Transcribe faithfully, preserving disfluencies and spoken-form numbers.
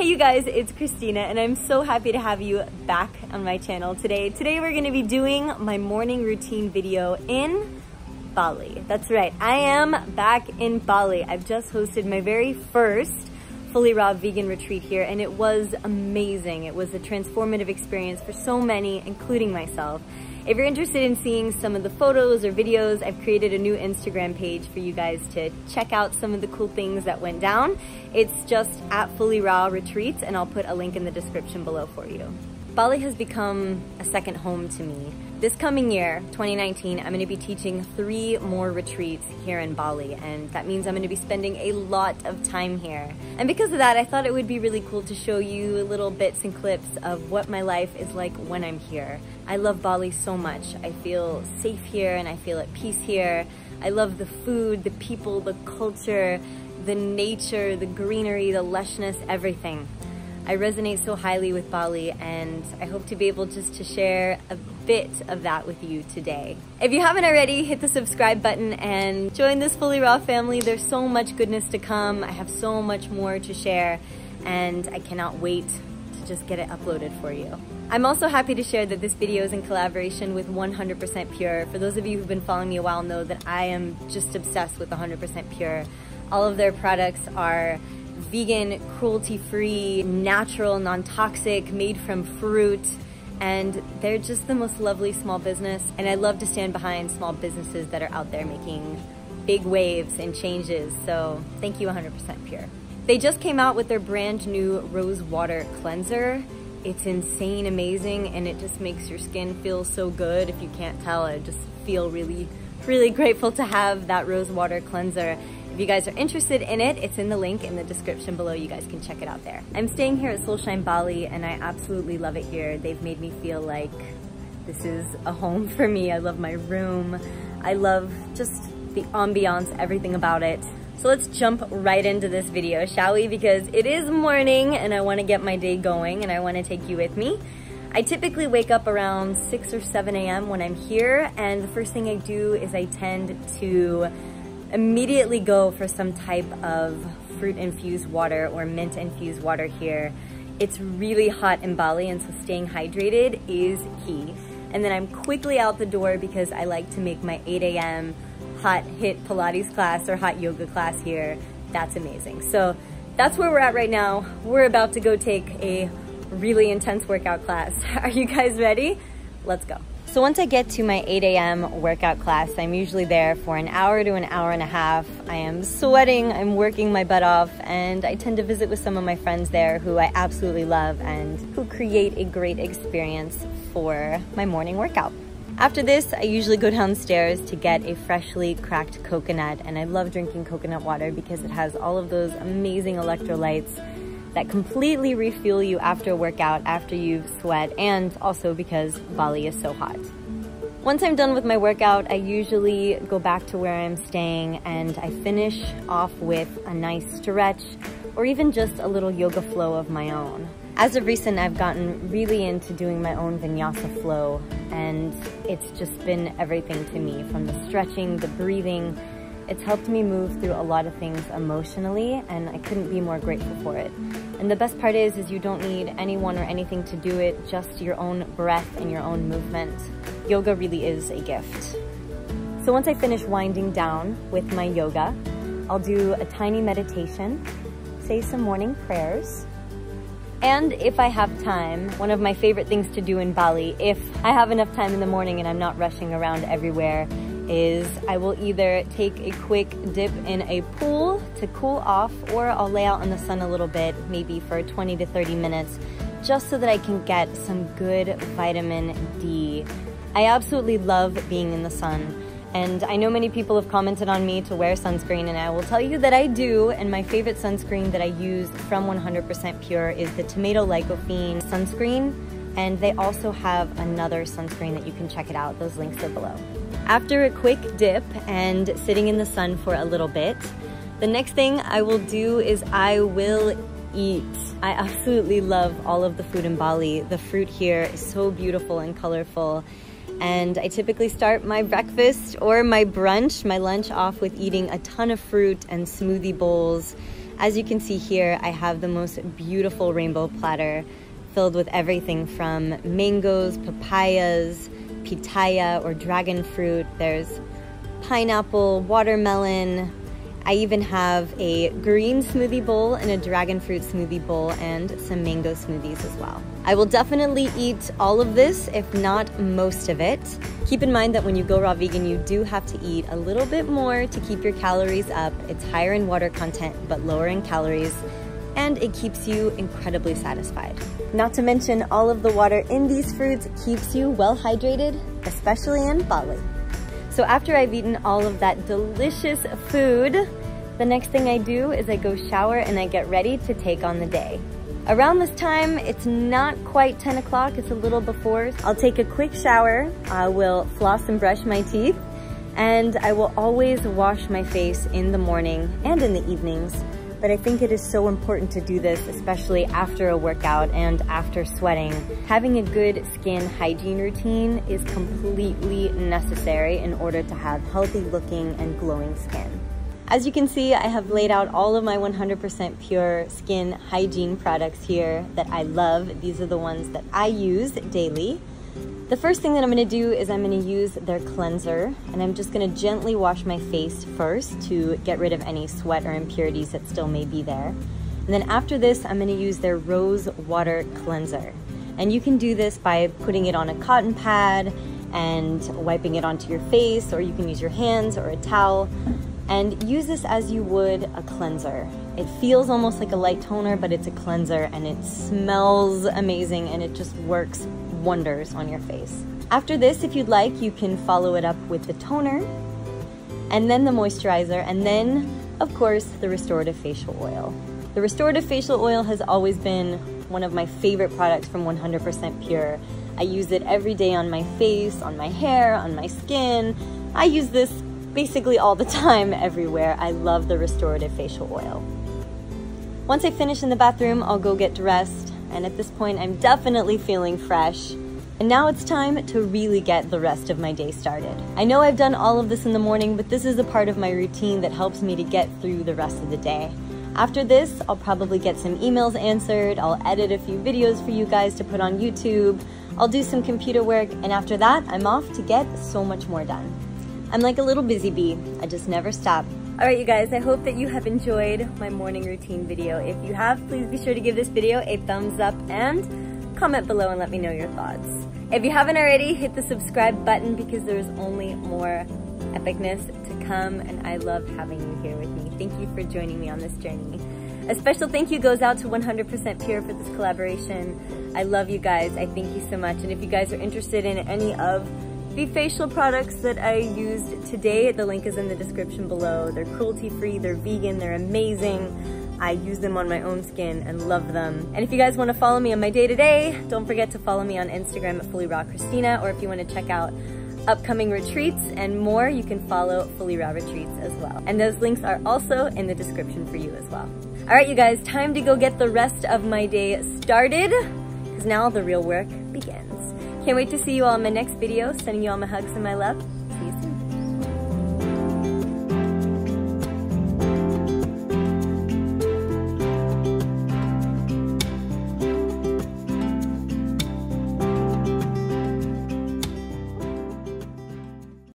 Hey you guys, it's Christina and I'm so happy to have you back on my channel today. Today we're gonna be doing my morning routine video in Bali. That's right, I am back in Bali. I've just hosted my very first Fully Raw Vegan Retreat here and it was amazing. It was a transformative experience for so many, including myself. If you're interested in seeing some of the photos or videos, I've created a new Instagram page for you guys to check out some of the cool things that went down. It's just at Fully Raw Retreats and I'll put a link in the description below for you. Bali has become a second home to me. This coming year, twenty nineteen, I'm going to be teaching three more retreats here in Bali, and that means I'm going to be spending a lot of time here. And because of that, I thought it would be really cool to show you little bits and clips of what my life is like when I'm here. I love Bali so much. I feel safe here and I feel at peace here. I love the food, the people, the culture, the nature, the greenery, the lushness, everything. I resonate so highly with Bali and I hope to be able just to share a bit of that with you today. If you haven't already, hit the subscribe button and join this Fully Raw family. There's so much goodness to come. I have so much more to share and I cannot wait to just get it uploaded for you. I'm also happy to share that this video is in collaboration with one hundred percent Pure. For those of you who've been following me a while know that I am just obsessed with one hundred percent Pure. All of their products are vegan, cruelty-free, natural, non-toxic, made from fruit, and they're just the most lovely small business, and I love to stand behind small businesses that are out there making big waves and changes, so thank you one hundred percent Pure. They just came out with their brand new Rose Water Cleanser. It's insane amazing, and it just makes your skin feel so good. If you can't tell, I just feel really, really grateful to have that Rose Water Cleanser. If you guys are interested in it, it's in the link in the description below. You guys can check it out there. I'm staying here at Soulshine Bali and I absolutely love it here. They've made me feel like this is a home for me. I love my room. I love just the ambiance, everything about it. So let's jump right into this video, shall we? Because it is morning and I want to get my day going and I want to take you with me. I typically wake up around six or seven A M when I'm here, and the first thing I do is I tend to immediately go for some type of fruit infused water or mint infused water here. It's really hot in Bali and so staying hydrated is key. And then I'm quickly out the door because I like to make my eight A M hot hit Pilates class or hot yoga class here. That's amazing. So that's where we're at right now. We're about to go take a really intense workout class. Are you guys ready? Let's go. So once I get to my eight A M workout class, I'm usually there for an hour to an hour and a half. I am sweating, I'm working my butt off, and I tend to visit with some of my friends there who I absolutely love and who create a great experience for my morning workout. After this, I usually go downstairs to get a freshly cracked coconut, and I love drinking coconut water because it has all of those amazing electrolytes that completely refuel you after a workout, after you've sweat, and also because Bali is so hot. Once I'm done with my workout, I usually go back to where I'm staying and I finish off with a nice stretch or even just a little yoga flow of my own. As of recent, I've gotten really into doing my own vinyasa flow, and it's just been everything to me, from the stretching, the breathing. It's helped me move through a lot of things emotionally, and I couldn't be more grateful for it. And the best part is, is you don't need anyone or anything to do it, just your own breath and your own movement. Yoga really is a gift. So once I finish winding down with my yoga, I'll do a tiny meditation, say some morning prayers, and if I have time, one of my favorite things to do in Bali, if I have enough time in the morning and I'm not rushing around everywhere, is I will either take a quick dip in a pool to cool off, or I'll lay out in the sun a little bit, maybe for twenty to thirty minutes, just so that I can get some good vitamin D. I absolutely love being in the sun, and I know many people have commented on me to wear sunscreen, and I will tell you that I do, and my favorite sunscreen that I use from one hundred percent Pure is the tomato lycopene sunscreen, and they also have another sunscreen that you can check it out. Those links are below. After a quick dip and sitting in the sun for a little bit, the next thing I will do is I will eat. I absolutely love all of the food in Bali. The fruit here is so beautiful and colorful, and I typically start my breakfast or my brunch, my lunch off with eating a ton of fruit and smoothie bowls. As you can see here, I have the most beautiful rainbow platter filled with everything from mangoes, papayas, pitaya or dragon fruit. There's pineapple, watermelon. I even have a green smoothie bowl and a dragon fruit smoothie bowl and some mango smoothies as well. I will definitely eat all of this, if not most of it. Keep in mind that when you go raw vegan, you do have to eat a little bit more to keep your calories up. It's higher in water content, but lower in calories, and it keeps you incredibly satisfied. Not to mention, all of the water in these fruits keeps you well hydrated, especially in Bali. So after I've eaten all of that delicious food, the next thing I do is I go shower and I get ready to take on the day. Around this time, it's not quite ten o'clock, it's a little before. I'll take a quick shower, I will floss and brush my teeth, and I will always wash my face in the morning and in the evenings. But I think it is so important to do this, especially after a workout and after sweating. Having a good skin hygiene routine is completely necessary in order to have healthy looking and glowing skin. As you can see, I have laid out all of my one hundred percent Pure skin hygiene products here that I love. These are the ones that I use daily. The first thing that I'm gonna do is I'm gonna use their cleanser, and I'm just gonna gently wash my face first to get rid of any sweat or impurities that still may be there. And then after this, I'm gonna use their rose water cleanser. And you can do this by putting it on a cotton pad and wiping it onto your face, or you can use your hands or a towel, and use this as you would a cleanser. It feels almost like a light toner, but it's a cleanser, and it smells amazing, and it just works wonders on your face. After this, if you'd like, you can follow it up with the toner and then the moisturizer and then, of course, the restorative facial oil. The restorative facial oil has always been one of my favorite products from one hundred percent Pure. I use it every day on my face, on my hair, on my skin. I use this basically all the time, everywhere. I love the restorative facial oil. Once I finish in the bathroom, I'll go get dressed. And at this point, I'm definitely feeling fresh. And now it's time to really get the rest of my day started. I know I've done all of this in the morning, but this is a part of my routine that helps me to get through the rest of the day. After this, I'll probably get some emails answered. I'll edit a few videos for you guys to put on YouTube. I'll do some computer work. And after that, I'm off to get so much more done. I'm like a little busy bee. I just never stop. All right, you guys, I hope that you have enjoyed my morning routine video. If you have, please be sure to give this video a thumbs up and comment below and let me know your thoughts. If you haven't already, hit the subscribe button because there's only more epicness to come, and I love having you here with me. Thank you for joining me on this journey. A special thank you goes out to one hundred percent Pure for this collaboration. I love you guys. I thank you so much. And if you guys are interested in any of the facial products that I used today, the link is in the description below. They're cruelty-free, they're vegan, they're amazing. I use them on my own skin and love them. And if you guys want to follow me on my day-to-day, don't forget to follow me on Instagram at Fully Raw Christina, or if you want to check out upcoming retreats and more, you can follow Fully Raw Retreats as well. And those links are also in the description for you as well. All right, you guys, time to go get the rest of my day started, because now the real work begins. Can't wait to see you all in my next video. Sending you all my hugs and my love.